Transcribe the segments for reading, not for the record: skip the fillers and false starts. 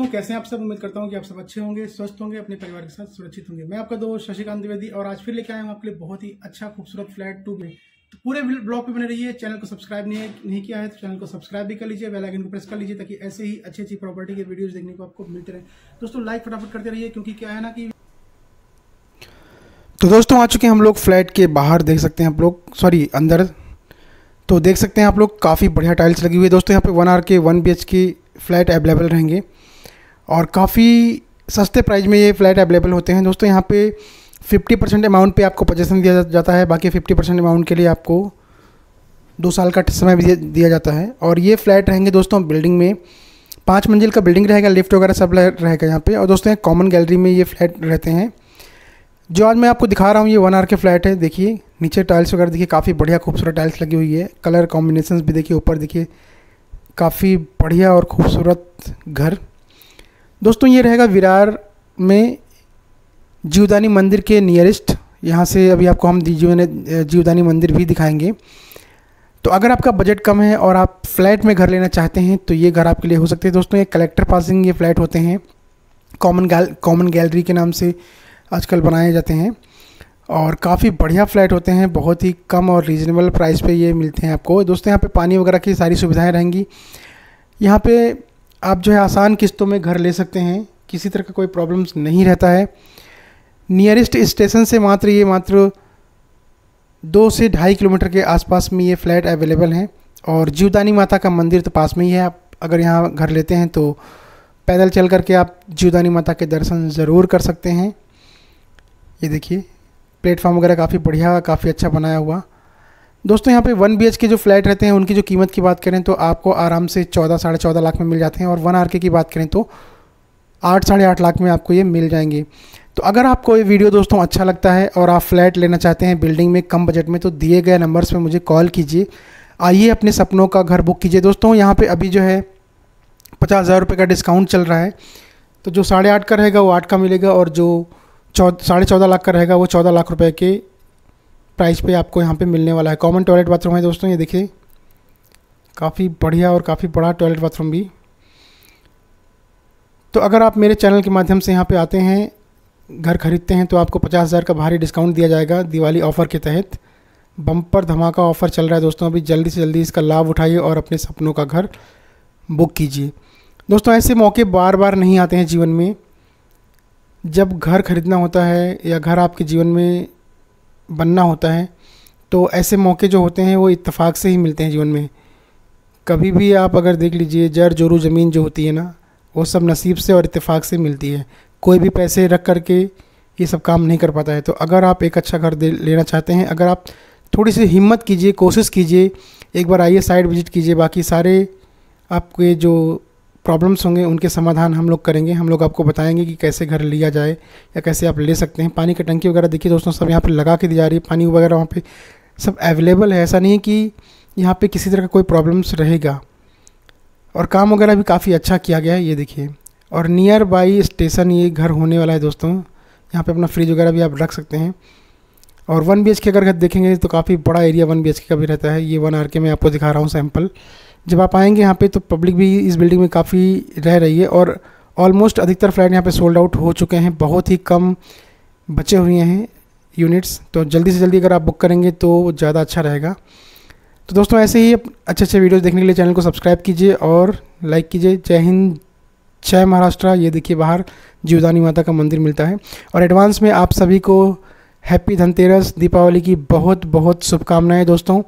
दोस्तों, कैसे हैं आप सब। उम्मीद करता हूं कि आप सब अच्छे होंगे, स्वस्थ होंगे, अपने परिवार के साथ सुरक्षित होंगे। मैं आपका दोस्त शशिकांत द्विवेदी और आज फिर लेके आया हूं आपके लिए बहुत ही अच्छा खूबसूरत फ्लैट 2 में। तो पूरे ब्लॉग पे बने रहिए। चैनल को सब्सक्राइब नहीं किया है तो चैनल को सब्सक्राइब भी कर लीजिए, बेल आइकन को प्रेस कर लीजिए ताकि ऐसे ही अच्छी अच्छी प्रॉपर्टी के वीडियोज देखने को आपको मिलते रहे। दोस्तों लाइक फटाफट करते रहिए क्योंकि क्या है ना कि तो दोस्तों आ चुके हैं हम लोग फ्लैट के बाहर, देख सकते हैं आप लोग, सॉरी अंदर। तो देख सकते हैं आप लोग काफ़ी बढ़िया टाइल्स लगी हुई है दोस्तों। यहाँ पे 1 आर के 1 BHK फ्लैट अवेलेबल रहेंगे और काफ़ी सस्ते प्राइस में ये फ्लैट अवेलेबल होते हैं दोस्तों। यहाँ पे 50% अमाउंट पे आपको पजेशन दिया जाता है, बाकी 50% अमाउंट के लिए आपको 2 साल का समय भी दिया जाता है। और ये फ्लैट रहेंगे दोस्तों बिल्डिंग में, 5 मंजिल का बिल्डिंग रहेगा, लिफ्ट वगैरह सब रहेगा यहाँ पर। और दोस्तों कॉमन गैलरी में ये फ्लैट रहते हैं। जो आज मैं आपको दिखा रहा हूँ ये 1 आर के फ्लैट है। देखिए नीचे टाइल्स वगैरह, देखिए काफ़ी बढ़िया खूबसूरत टाइल्स लगी हुई है, कलर कॉम्बिनेशंस भी देखिए, ऊपर देखिए काफ़ी बढ़िया और खूबसूरत घर। दोस्तों ये रहेगा विरार में जीवदानी मंदिर के नियरेस्ट। यहाँ से अभी आपको हम जीवदानी मंदिर भी दिखाएंगे। तो अगर आपका बजट कम है और आप फ्लैट में घर लेना चाहते हैं तो ये घर आपके लिए हो सकते हैं दोस्तों। ये कलेक्टर पासिंग ये फ्लैट होते हैं, कॉमन गैलरी के नाम से आजकल बनाए जाते हैं और काफ़ी बढ़िया फ्लैट होते हैं, बहुत ही कम और रीज़नेबल प्राइस पे ये मिलते हैं आपको दोस्तों। यहाँ पे पानी वगैरह की सारी सुविधाएं रहेंगी। यहाँ पे आप जो है आसान किस्तों में घर ले सकते हैं, किसी तरह का कोई प्रॉब्लम्स नहीं रहता है। नियरेस्ट स्टेशन से मात्र 2 से 2.5 किलोमीटर के आसपास में ये फ्लैट अवेलेबल हैं और जीवदानी माता का मंदिर तो पास में ही है। आप अगर यहाँ घर लेते हैं तो पैदल चल करके आप जीवदानी माता के दर्शन ज़रूर कर सकते हैं। ये देखिए प्लेटफॉर्म वगैरह काफ़ी बढ़िया, काफ़ी अच्छा बनाया हुआ दोस्तों। यहाँ पे 1 BHK जो फ्लैट रहते हैं उनकी जो कीमत की बात करें तो आपको आराम से 14-14.5 लाख में मिल जाते हैं और 1 आर के की बात करें तो 8-8.5 लाख में आपको ये मिल जाएंगे। तो अगर आपको ये वीडियो दोस्तों अच्छा लगता है और आप फ्लैट लेना चाहते हैं बिल्डिंग में कम बजट में तो दिए गए नंबर्स पर मुझे कॉल कीजिए। आइए अपने सपनों का घर बुक कीजिए दोस्तों। यहाँ पर अभी जो है 50,000 रुपये का डिस्काउंट चल रहा है, तो जो 8.5 का रहेगा वो 8 का मिलेगा और जो 14-14.5 लाख का रहेगा वो 14 लाख रुपए के प्राइस पे आपको यहाँ पे मिलने वाला है। कॉमन टॉयलेट बाथरूम है दोस्तों, ये देखिए काफ़ी बढ़िया और काफ़ी बड़ा टॉयलेट बाथरूम भी। तो अगर आप मेरे चैनल के माध्यम से यहाँ पे आते हैं, घर खरीदते हैं तो आपको 50,000 का भारी डिस्काउंट दिया जाएगा दिवाली ऑफ़र के तहत। बम्पर धमाका ऑफ़र चल रहा है दोस्तों, अभी जल्दी से जल्दी इसका लाभ उठाइए और अपने सपनों का घर बुक कीजिए दोस्तों। ऐसे मौके बार बार नहीं आते हैं जीवन में। जब घर खरीदना होता है या घर आपके जीवन में बनना होता है तो ऐसे मौके जो होते हैं वो इत्तेफाक से ही मिलते हैं जीवन में। कभी भी आप अगर देख लीजिए, जड़ जोरू ज़मीन जो होती है ना वो सब नसीब से और इत्तेफाक से मिलती है। कोई भी पैसे रख करके ये सब काम नहीं कर पाता है। तो अगर आप एक अच्छा घर लेना चाहते हैं, अगर आप थोड़ी सी हिम्मत कीजिए, कोशिश कीजिए, एक बार आइए साइट विजिट कीजिए, बाकी सारे आपके जो प्रॉब्लम्स होंगे उनके समाधान हम लोग करेंगे। हम लोग आपको बताएंगे कि कैसे घर लिया जाए या कैसे आप ले सकते हैं। पानी की टंकी वगैरह देखिए दोस्तों, सब यहाँ पे लगा के दी जा रही है, पानी वगैरह वहाँ पे सब अवेलेबल है। ऐसा नहीं है कि यहाँ पे किसी तरह का कोई प्रॉब्लम्स रहेगा और काम वगैरह भी काफ़ी अच्छा किया गया है, ये देखिए। और नियर बाई स्टेशन ये घर होने वाला है दोस्तों। यहाँ पर अपना फ्रिज वगैरह भी आप रख सकते हैं। और 1 BHK अगर देखेंगे तो काफ़ी बड़ा एरिया 1 BHK का भी रहता है। ये 1 आर के मैं आपको दिखा रहा हूँ सैम्पल। जब आप आएंगे यहाँ पे तो पब्लिक भी इस बिल्डिंग में काफ़ी रह रही है और ऑलमोस्ट अधिकतर फ्लैट यहाँ पे सोल्ड आउट हो चुके हैं, बहुत ही कम बचे हुए हैं यूनिट्स। तो जल्दी से जल्दी अगर आप बुक करेंगे तो ज़्यादा अच्छा रहेगा। तो दोस्तों ऐसे ही अच्छे वीडियोस देखने के लिए चैनल को सब्सक्राइब कीजिए और लाइक कीजिए। जय हिंद, जय महाराष्ट्र। ये देखिए बाहर जीवदानी माता का मंदिर मिलता है। और एडवांस में आप सभी को हैप्पी धनतेरस, दीपावली की बहुत बहुत शुभकामनाएँ दोस्तों।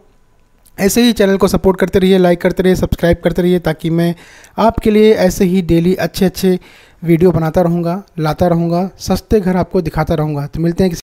ऐसे ही चैनल को सपोर्ट करते रहिए, लाइक करते रहिए, सब्सक्राइब करते रहिए ताकि मैं आपके लिए ऐसे ही डेली अच्छे अच्छे वीडियो बनाता रहूँगा, लाता रहूँगा, सस्ते घर आपको दिखाता रहूँगा। तो मिलते हैं